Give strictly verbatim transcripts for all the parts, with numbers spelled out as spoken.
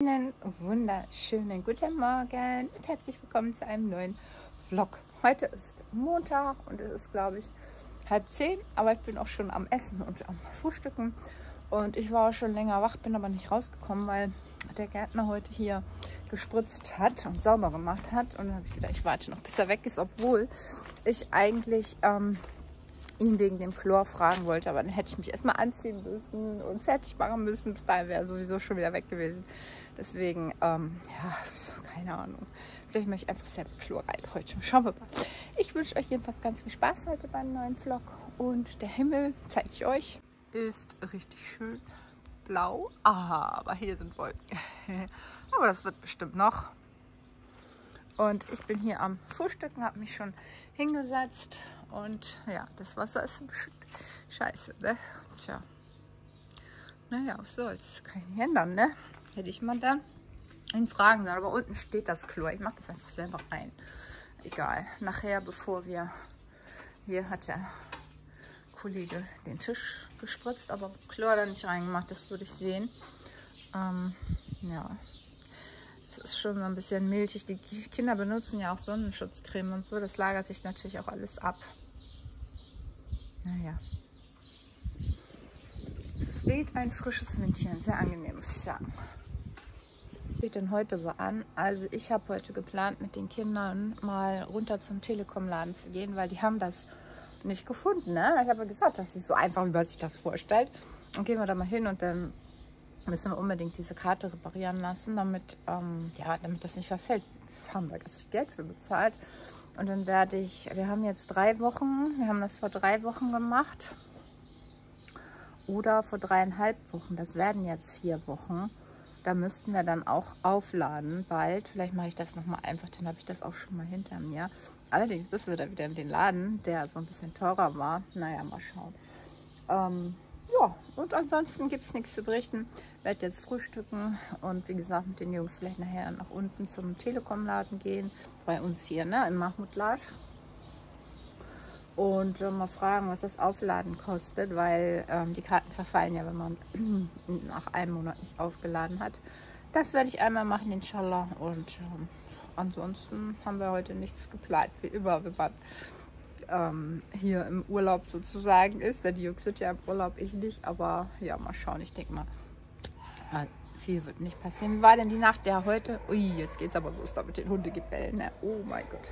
Einen wunderschönen guten Morgen und herzlich willkommen zu einem neuen Vlog. Heute ist Montag und es ist, glaube ich, halb zehn, aber ich bin auch schon am Essen und am Frühstücken. Und ich war auch schon länger wach, bin aber nicht rausgekommen, weil der Gärtner heute hier gespritzt hat und sauber gemacht hat. Und dann habe ich gedacht, ich warte noch, bis er weg ist, obwohl ich eigentlich ähm, ihn wegen dem Chlor fragen wollte. Aber dann hätte ich mich erstmal anziehen müssen und fertig machen müssen. Bis dahin wäre er sowieso schon wieder weg gewesen. Deswegen, ähm, ja, keine Ahnung. Vielleicht mache ich einfach selber Chlor rein heute. Schauen wir mal. Ich wünsche euch jedenfalls ganz viel Spaß heute beim neuen Vlog. Und der Himmel, zeige ich euch, ist richtig schön blau. Aha, aber hier sind Wolken. Aber das wird bestimmt noch. Und ich bin hier am Frühstücken, habe mich schon hingesetzt. Und ja, das Wasser ist ein bisschen scheiße, ne? Tja. Naja, was soll's? Kann ich nicht ändern, ne? Hätte ich mal dann in Fragen sollen. Aber unten steht das Chlor. Ich mache das einfach selber rein. Egal. Nachher, bevor wir... Hier hat der Kollege den Tisch gespritzt, aber Chlor da nicht reingemacht. Das würde ich sehen. Ähm, ja. Es ist schon so ein bisschen milchig. Die Kinder benutzen ja auch Sonnenschutzcreme und so. Das lagert sich natürlich auch alles ab. Naja. Es weht ein frisches Windchen. Sehr angenehm, muss ich sagen. Was steht denn heute so an? Also ich habe heute geplant, mit den Kindern mal runter zum Telekomladen zu gehen, weil die haben das nicht gefunden, ne? Ich habe ja gesagt, das ist so einfach, wie man sich das vorstellt. Dann gehen wir da mal hin und dann müssen wir unbedingt diese Karte reparieren lassen, damit, ähm, ja, damit das nicht verfällt. Haben wir ganz viel Geld für bezahlt. Und dann werde ich, wir haben jetzt drei Wochen, wir haben das vor drei Wochen gemacht. Oder vor dreieinhalb Wochen, das werden jetzt vier Wochen. Da müssten wir dann auch aufladen bald. Vielleicht mache ich das nochmal einfach, dann habe ich das auch schon mal hinter mir. Allerdings müssen wir da wieder in den Laden, der so ein bisschen teurer war. Naja, mal schauen. Ähm, ja, und ansonsten gibt es nichts zu berichten. Ich werde jetzt frühstücken und wie gesagt mit den Jungs vielleicht nachher nach unten zum Telekomladen gehen. Bei uns hier, ne, in Mahmutlar. Und mal fragen, was das Aufladen kostet, weil ähm, die Karten verfallen ja, wenn man nach einem Monat nicht aufgeladen hat. Das werde ich einmal machen, inshallah. Und ähm, ansonsten haben wir heute nichts geplant, wie immer, wenn man ähm, hier im Urlaub sozusagen ist. Denn die Jungs sind ja im Urlaub, ich nicht. Aber ja, mal schauen, ich denke mal, äh, viel wird nicht passieren. Wie war denn die Nacht der heute? Ui, jetzt geht es aber los da mit den Hundegebellen. Ne? Oh mein Gott.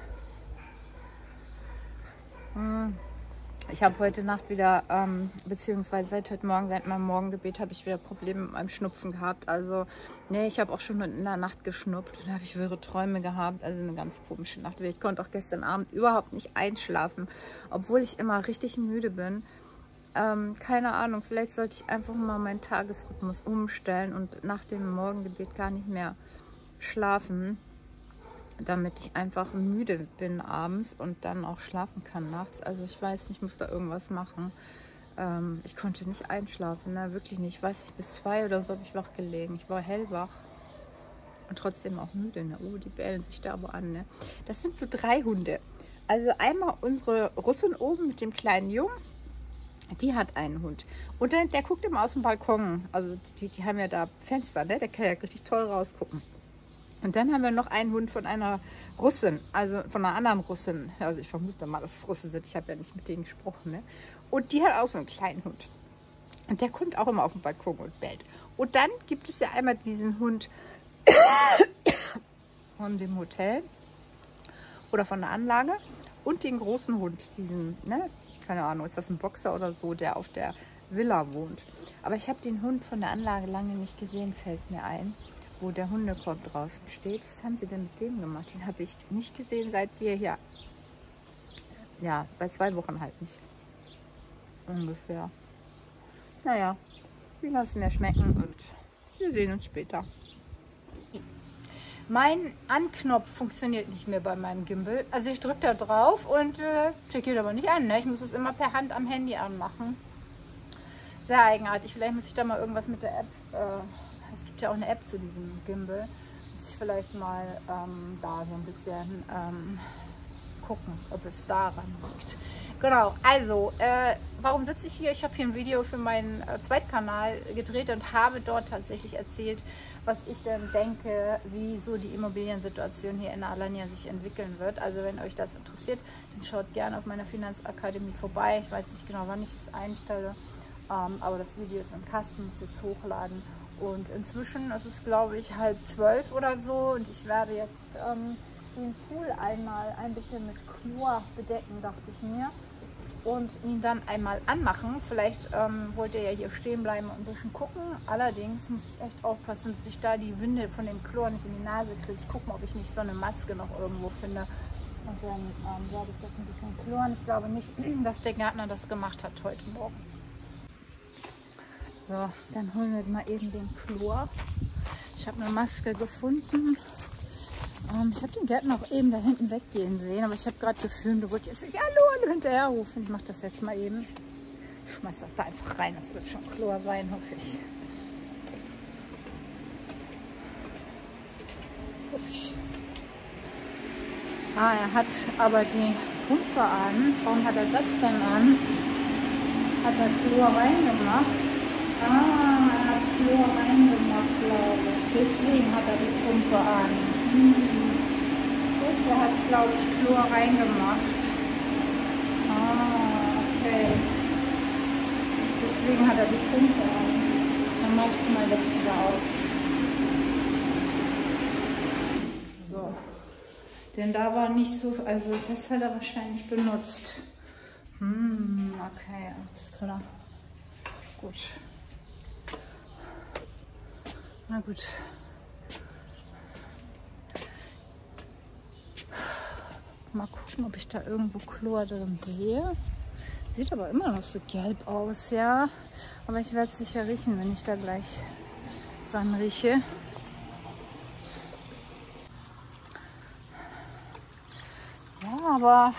Ich habe heute Nacht wieder, ähm, beziehungsweise seit heute Morgen, seit meinem Morgengebet, habe ich wieder Probleme mit meinem Schnupfen gehabt. Also, nee, ich habe auch schon in der Nacht geschnupft und habe ich wirre Träume gehabt. Also eine ganz komische Nacht. Ich konnte auch gestern Abend überhaupt nicht einschlafen, obwohl ich immer richtig müde bin. Ähm, keine Ahnung, vielleicht sollte ich einfach mal meinen Tagesrhythmus umstellen und nach dem Morgengebet gar nicht mehr schlafen, damit ich einfach müde bin abends und dann auch schlafen kann nachts. Also ich weiß nicht, ich muss da irgendwas machen. Ähm, ich konnte nicht einschlafen, ne? Wirklich nicht. Ich weiß nicht, bis zwei oder so habe ich wach gelegen. Ich war hellwach und trotzdem auch müde. Ne? Oh, die bellen sich da aber an. Ne? Das sind so drei Hunde. Also einmal unsere Russin oben mit dem kleinen Jungen. Die hat einen Hund. Und der, der guckt immer aus dem Balkon. Also die, die haben ja da Fenster, ne? Der kann ja richtig toll rausgucken. Und dann haben wir noch einen Hund von einer Russin, also von einer anderen Russin. Also ich vermute mal, dass es Russen sind. Ich habe ja nicht mit denen gesprochen. Ne? Und die hat auch so einen kleinen Hund. Und der kommt auch immer auf den Balkon und bellt. Und dann gibt es ja einmal diesen Hund von dem Hotel oder von der Anlage und den großen Hund, diesen, ne? Keine Ahnung, ist das ein Boxer oder so, der auf der Villa wohnt. Aber ich habe den Hund von der Anlage lange nicht gesehen, fällt mir ein, wo der Hundekorb draußen steht. Was haben sie denn mit dem gemacht? Den habe ich nicht gesehen, seit wir hier... Ja, seit zwei Wochen halt nicht. Ungefähr. Naja, wie lass es mir schmecken und wir sehen uns später. Mein Anknopf funktioniert nicht mehr bei meinem Gimbal. Also ich drücke da drauf und äh, check ihn aber nicht an. Ne? Ich muss es immer per Hand am Handy anmachen. Sehr eigenartig. Vielleicht muss ich da mal irgendwas mit der App... Äh, Es gibt ja auch eine App zu diesem Gimbal, dass ich vielleicht mal ähm, da so ein bisschen ähm, gucken, ob es daran liegt. Genau, also, äh, warum sitze ich hier? Ich habe hier ein Video für meinen äh, Zweitkanal gedreht und habe dort tatsächlich erzählt, was ich denn denke, wie so die Immobiliensituation hier in Alanya sich entwickeln wird. Also wenn euch das interessiert, dann schaut gerne auf meiner Finanzakademie vorbei. Ich weiß nicht genau, wann ich es einstelle, ähm, aber das Video ist im Kasten, muss jetzt hochladen. Und inzwischen ist es, glaube ich, halb zwölf oder so und ich werde jetzt ähm, den Pool einmal ein bisschen mit Chlor bedecken, dachte ich mir. Und ihn dann einmal anmachen. Vielleicht ähm, wollt ihr ja hier stehen bleiben und ein bisschen gucken. Allerdings muss ich echt aufpassen, dass ich da die Winde von dem Chlor nicht in die Nase kriege. Ich gucke mal, ob ich nicht so eine Maske noch irgendwo finde. Und dann ähm, werde ich das ein bisschen chloren. Ich glaube nicht, dass der Gärtner das gemacht hat heute Morgen. So, dann holen wir mal eben den Chlor. Ich habe eine Maske gefunden. Um, ich habe den Gärtner auch eben da hinten weggehen sehen, aber ich habe gerade gefilmt, du wolltest jetzt nicht Hallo und hinterher rufen. Ich mache das jetzt mal eben. Ich schmeiß das da einfach rein, das wird schon Chlor sein, hoffe ich. Hoffe ich. Ah, er hat aber die Pumpe an. Warum hat er das denn an? Hat er Chlor reingemacht? Ah, er hat Chlor reingemacht, glaube ich. Deswegen hat er die Pumpe an. Gut, der hat, glaube ich, Chlor reingemacht. Ah, okay. Deswegen hat er die Pumpe an. Dann mache ich sie mal jetzt wieder aus. So. Denn da war nicht so... Also das hat er wahrscheinlich benutzt. Hm, okay, alles klar. Gut. Na gut. Mal gucken, ob ich da irgendwo Chlor drin sehe. Sieht aber immer noch so gelb aus, ja. Aber ich werde es sicher riechen, wenn ich da gleich dran rieche. Ja, aber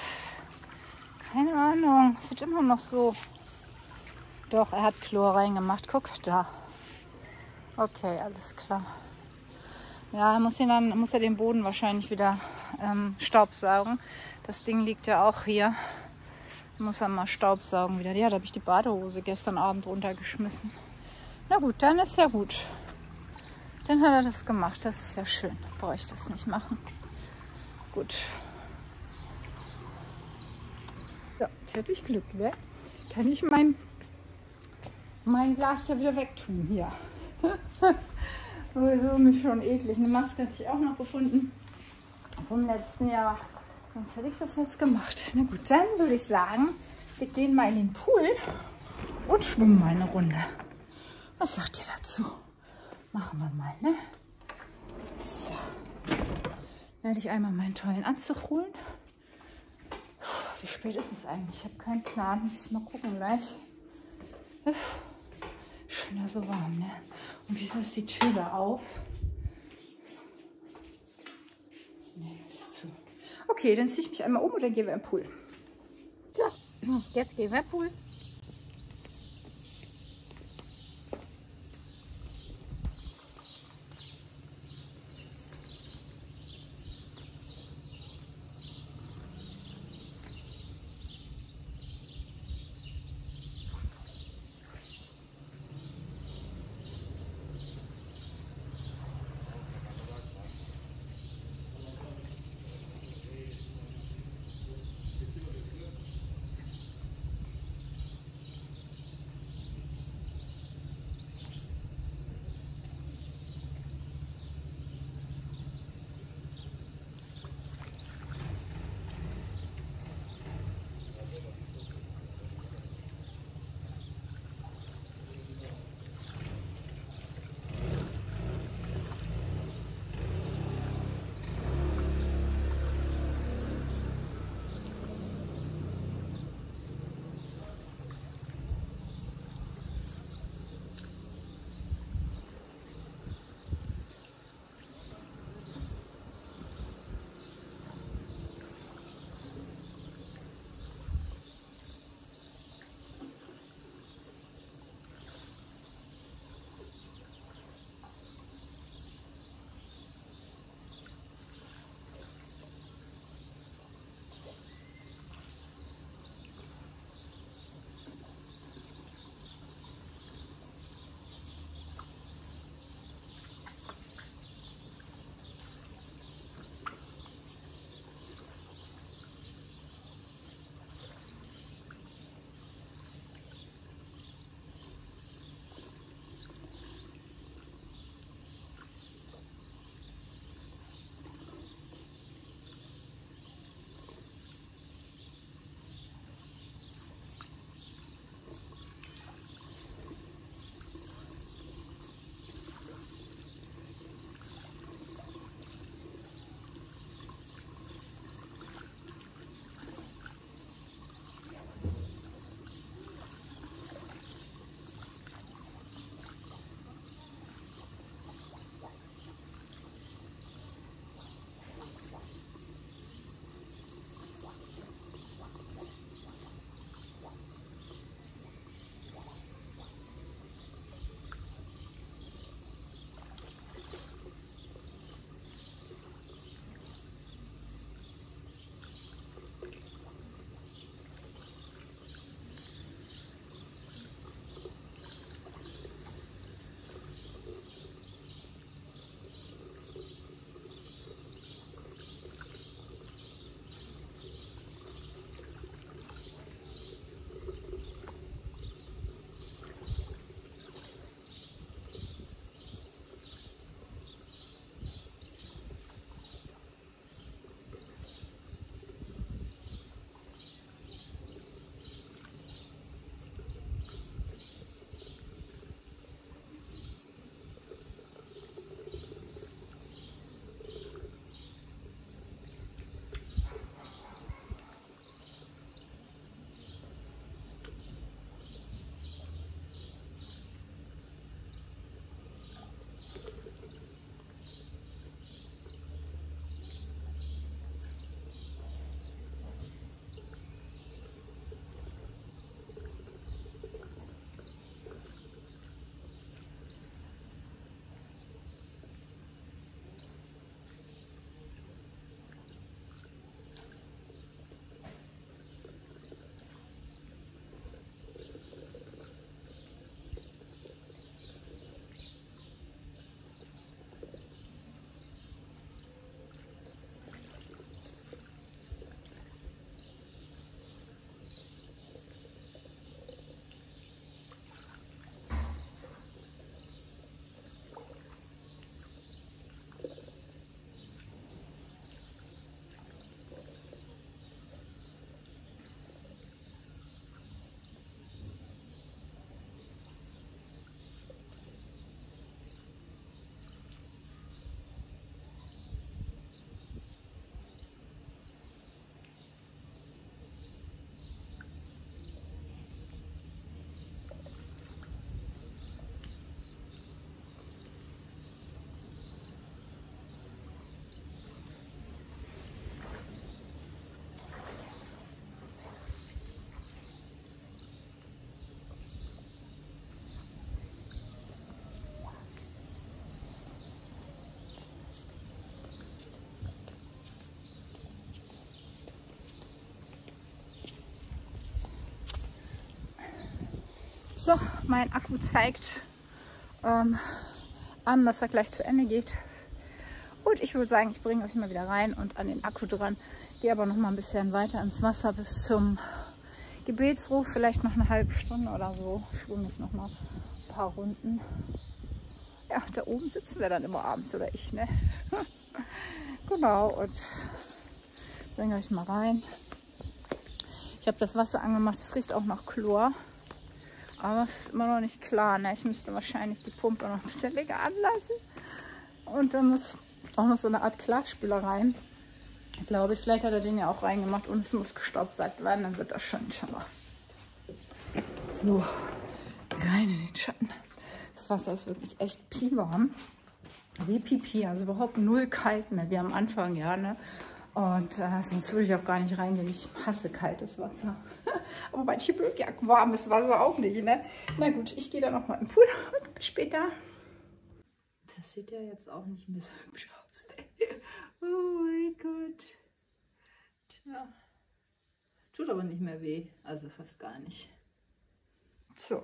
keine Ahnung. Sieht immer noch so. Doch, er hat Chlor reingemacht. Guck da. Okay, alles klar. Ja, muss ihn dann, muss er den Boden wahrscheinlich wieder ähm, staubsaugen. Das Ding liegt ja auch hier. Muss er mal staubsaugen wieder. Ja, da habe ich die Badehose gestern Abend runtergeschmissen. Na gut, dann ist ja gut. Dann hat er das gemacht. Das ist ja schön. Brauche ich das nicht machen. Gut. Ja, jetzt habe ich Glück, ne? Kann ich mein, mein Glas ja wieder wegtun hier. Sowieso mich schon eklig. Eine Maske hatte ich auch noch gefunden vom letzten Jahr. Sonst hätte ich das jetzt gemacht. Na gut, dann würde ich sagen, wir gehen mal in den Pool und schwimmen mal eine Runde. Was sagt ihr dazu? Machen wir mal, ne? So. Werde ich einmal meinen tollen Anzug holen. Wie spät ist es eigentlich? Ich habe keinen Plan. Muss ich mal gucken gleich. Schon da so warm, ne? Und wieso ist die Tür da auf? Nee, ist zu. Okay, dann ziehe ich mich einmal um und dann gehen wir im Pool. Ja, jetzt gehen wir im Pool. So, mein Akku zeigt ähm, an, dass er gleich zu Ende geht. Und ich würde sagen, ich bringe das mal wieder rein und an den Akku dran. Gehe aber noch mal ein bisschen weiter ins Wasser bis zum Gebetsruf. Vielleicht noch eine halbe Stunde oder so. Schwimme ich noch mal ein paar Runden. Ja, da oben sitzen wir dann immer abends, oder ich, ne? Genau, und bringe euch mal rein. Ich habe das Wasser angemacht, es riecht auch nach Chlor. Aber es ist immer noch nicht klar, ne? Ich müsste wahrscheinlich die Pumpe noch ein bisschen länger anlassen. Und dann muss auch noch so eine Art Klarspüler rein. Glaube ich, vielleicht hat er den ja auch reingemacht und es muss gestaubsaugt werden, dann wird das schon, inshallah. So, rein in den Schatten. Das Wasser ist wirklich echt piewarm. Wie Pipi, also überhaupt null kalt mehr, wie am Anfang, ja, ne? Und äh, sonst würde ich auch gar nicht reingehen. Ich hasse kaltes Wasser. Aber manche mögen ja warmes Wasser auch nicht, ne? Na gut, ich gehe dann nochmal im Pool und bis später. Das sieht ja jetzt auch nicht mehr so hübsch aus. Oh mein Gott. Tja. Tut aber nicht mehr weh. Also fast gar nicht. So.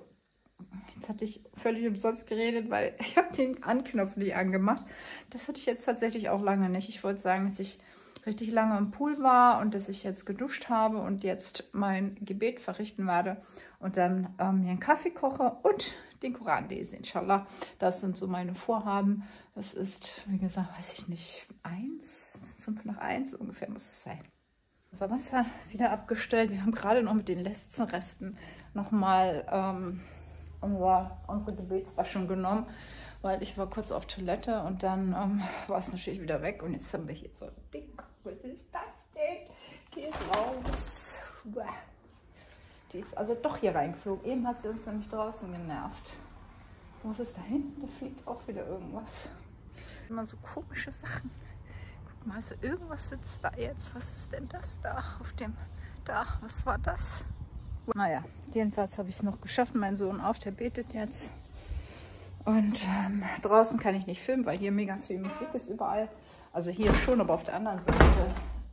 Jetzt hatte ich völlig umsonst geredet, weil ich habe den Anknopf nicht angemacht. Das hatte ich jetzt tatsächlich auch lange nicht. Ich wollte sagen, dass ich richtig lange im Pool war und dass ich jetzt geduscht habe und jetzt mein Gebet verrichten werde und dann ähm, mir einen Kaffee koche und den Koran lese, inshallah. Das sind so meine Vorhaben. Es ist, wie gesagt, weiß ich nicht, eins, fünf nach eins ungefähr muss es sein. Unser Wasser wieder abgestellt. Wir haben gerade noch mit den letzten Resten nochmal ähm, unser, unsere Gebetswaschung genommen, weil ich war kurz auf Toilette und dann ähm, war es natürlich wieder weg und jetzt haben wir hier so ein Ding. Was ist das denn? Geh raus. Die ist also doch hier reingeflogen. Eben hat sie uns nämlich draußen genervt. Was ist da hinten? Da fliegt auch wieder irgendwas. Immer so komische Sachen. Guck mal, also irgendwas sitzt da jetzt. Was ist denn das da auf dem Dach? Was war das? Naja, jedenfalls habe ich es noch geschafft. Mein Sohn auf, der betet jetzt. Und ähm, draußen kann ich nicht filmen, weil hier mega viel Musik ist überall. Also hier schon, aber auf der anderen Seite.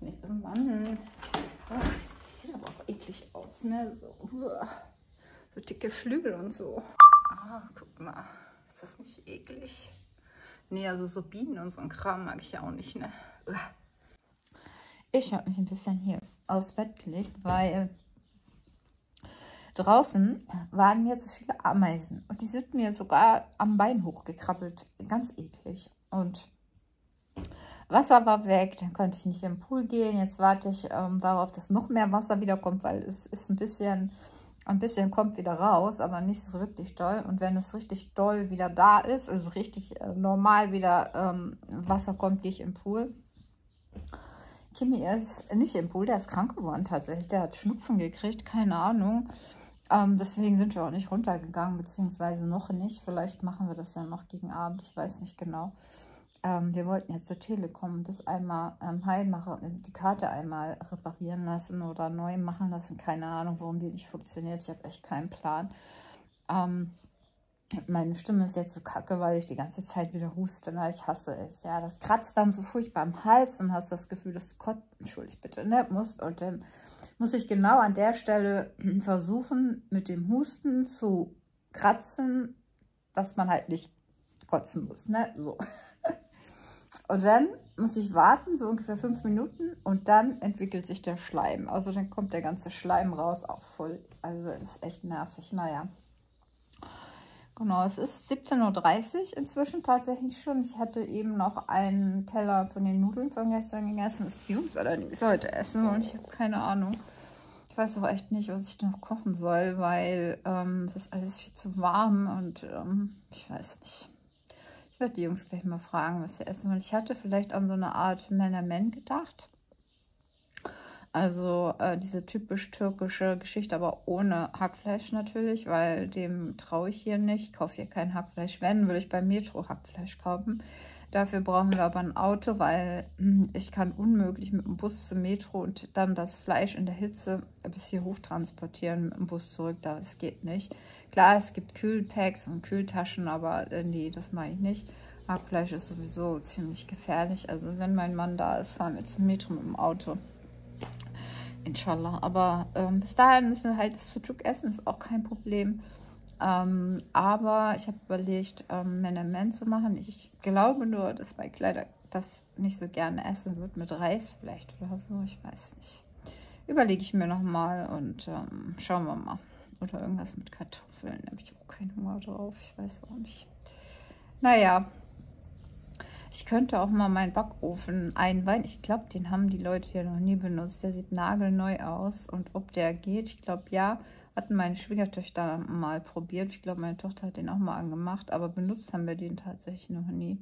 Nee, Mann. Oh, das sieht aber auch eklig aus, ne? So, so dicke Flügel und so. Ah, guck mal. Ist das nicht eklig? Nee, also so Bienen und so ein Kram mag ich ja auch nicht, ne? Ich habe mich ein bisschen hier aufs Bett gelegt, weil draußen waren mir zu viele Ameisen und die sind mir sogar am Bein hochgekrabbelt. Ganz eklig. Und Wasser war weg, dann konnte ich nicht in den Pool gehen. Jetzt warte ich ähm, darauf, dass noch mehr Wasser wiederkommt, weil es ist ein bisschen, ein bisschen kommt wieder raus, aber nicht so wirklich doll. Und wenn es richtig doll wieder da ist, also richtig äh, normal wieder ähm, Wasser kommt, gehe ich in den Pool. Kimi ist nicht im Pool, der ist krank geworden tatsächlich. Der hat Schnupfen gekriegt, keine Ahnung. Ähm, deswegen sind wir auch nicht runtergegangen, beziehungsweise noch nicht. Vielleicht machen wir das ja noch gegen Abend, ich weiß nicht genau. Ähm, wir wollten jetzt zur Telekom und das einmal ähm, heil machen, die Karte einmal reparieren lassen oder neu machen lassen. Keine Ahnung, warum die nicht funktioniert. Ich habe echt keinen Plan. Ähm, meine Stimme ist jetzt so kacke, weil ich die ganze Zeit wieder huste. Na, ich hasse es. Ja, das kratzt dann so furchtbar am Hals und hast das Gefühl, dass du kotzen, entschuldig bitte, ne, musst. Und dann muss ich genau an der Stelle versuchen, mit dem Husten zu kratzen, dass man halt nicht kotzen muss, ne, so. Und dann muss ich warten, so ungefähr fünf Minuten, und dann entwickelt sich der Schleim. Also dann kommt der ganze Schleim raus, auch voll, also ist echt nervig, naja. Genau, es ist siebzehn Uhr dreißig inzwischen tatsächlich schon. Ich hatte eben noch einen Teller von den Nudeln von gestern gegessen, was die Jungs allerdings heute essen und ich habe keine Ahnung. Ich weiß auch echt nicht, was ich noch kochen soll, weil ähm, das ist alles viel zu warm und ähm, ich weiß nicht. Ich werde die Jungs gleich mal fragen, was sie essen wollen. Ich hatte vielleicht an so eine Art Menemen gedacht. Also äh, diese typisch türkische Geschichte, aber ohne Hackfleisch natürlich, weil dem traue ich hier nicht. Ich kaufe hier kein Hackfleisch. Wenn, würde ich bei Metro Hackfleisch kaufen. Dafür brauchen wir aber ein Auto, weil ich kann unmöglich mit dem Bus zum Metro und dann das Fleisch in der Hitze bis hier hoch transportieren mit dem Bus zurück. Das geht nicht. Klar, es gibt Kühlpacks und Kühltaschen, aber äh, nee, das mache ich nicht. Hackfleisch ist sowieso ziemlich gefährlich. Also wenn mein Mann da ist, fahren wir zum Metro mit dem Auto. Inshallah, aber ähm, bis dahin müssen wir halt das Sucuk essen, ist auch kein Problem. Ähm, aber ich habe überlegt, ähm, Menemen zu machen. Ich glaube nur, dass mein Kleiner das nicht so gerne essen wird, mit Reis vielleicht oder so. Ich weiß nicht. Überlege ich mir nochmal und ähm, schauen wir mal. Oder irgendwas mit Kartoffeln. Da habe ich auch keinen Hunger drauf. Ich weiß auch nicht. Naja. Ich könnte auch mal meinen Backofen einweihen. Ich glaube, den haben die Leute hier noch nie benutzt. Der sieht nagelneu aus. Und ob der geht, ich glaube, ja, hatten meine Schwiegertöchter mal probiert. Ich glaube, meine Tochter hat den auch mal angemacht. Aber benutzt haben wir den tatsächlich noch nie.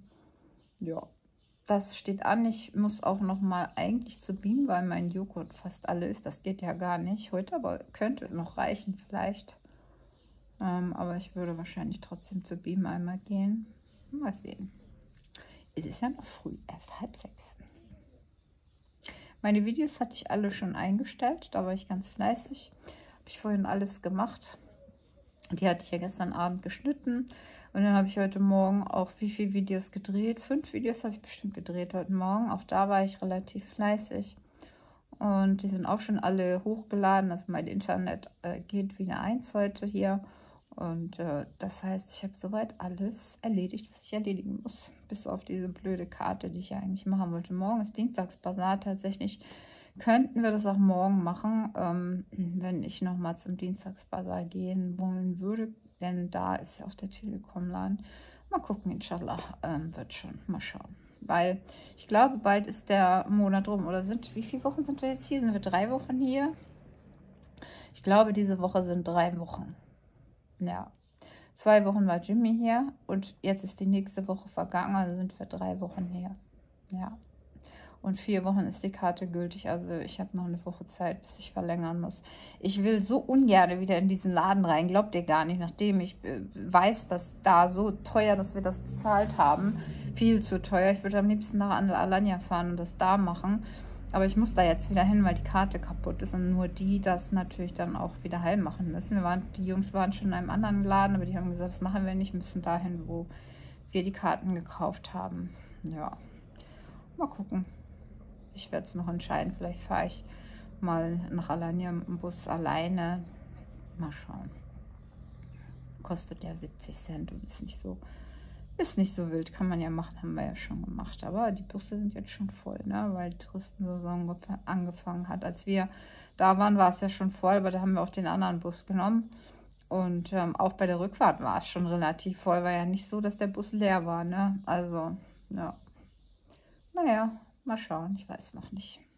Ja, das steht an. Ich muss auch noch mal eigentlich zu Beam, weil mein Joghurt fast alle ist. Das geht ja gar nicht heute, aber könnte es noch reichen vielleicht. Ähm, aber ich würde wahrscheinlich trotzdem zu Beam einmal gehen. Mal sehen. Es ist ja noch früh, erst halb sechs. Meine Videos hatte ich alle schon eingestellt, da war ich ganz fleißig. Habe ich vorhin alles gemacht. Die hatte ich ja gestern Abend geschnitten. Und dann habe ich heute Morgen auch wie viele Videos gedreht? Fünf Videos habe ich bestimmt gedreht heute Morgen. Auch da war ich relativ fleißig. Und die sind auch schon alle hochgeladen. Also mein Internet äh, geht wie eine Eins heute hier. Und äh, das heißt, ich habe soweit alles erledigt, was ich erledigen muss. Bis auf diese blöde Karte, die ich eigentlich machen wollte. Morgen ist Dienstagsbasar. Tatsächlich könnten wir das auch morgen machen, ähm, wenn ich nochmal zum Dienstagsbasar gehen wollen würde. Denn da ist ja auch der Telekomladen. Mal gucken, inshallah, ähm, wird schon. Mal schauen. Weil ich glaube, bald ist der Monat rum. Oder sind, wie viele Wochen sind wir jetzt hier? Sind wir drei Wochen hier? Ich glaube, diese Woche sind drei Wochen. Ja, zwei Wochen war Jimmy hier und jetzt ist die nächste Woche vergangen, also sind wir drei Wochen her. Ja, und vier Wochen ist die Karte gültig, also ich habe noch eine Woche Zeit, bis ich verlängern muss. Ich will so ungern wieder in diesen Laden rein, glaubt ihr gar nicht, nachdem ich weiß, dass da so teuer, dass wir das bezahlt haben, viel zu teuer. Ich würde am liebsten nach Alanya fahren und das da machen. Aber ich muss da jetzt wieder hin, weil die Karte kaputt ist und nur die das natürlich dann auch wieder heil machen müssen. Wir waren, die Jungs waren schon in einem anderen Laden, aber die haben gesagt, das machen wir nicht, wir müssen dahin, wo wir die Karten gekauft haben. Ja, mal gucken. Ich werde es noch entscheiden. Vielleicht fahre ich mal nach Alanya mit dem Bus alleine. Mal schauen. Kostet ja siebzig Cent und ist nicht so... Ist nicht so wild, kann man ja machen, haben wir ja schon gemacht. Aber die Busse sind jetzt schon voll, ne? Weil die Touristensaison angefangen hat. Als wir da waren, war es ja schon voll, aber da haben wir auch den anderen Bus genommen. Und ähm, auch bei der Rückfahrt war es schon relativ voll. War ja nicht so, dass der Bus leer war, ne? Also, ja. Naja, mal schauen, ich weiß noch nicht.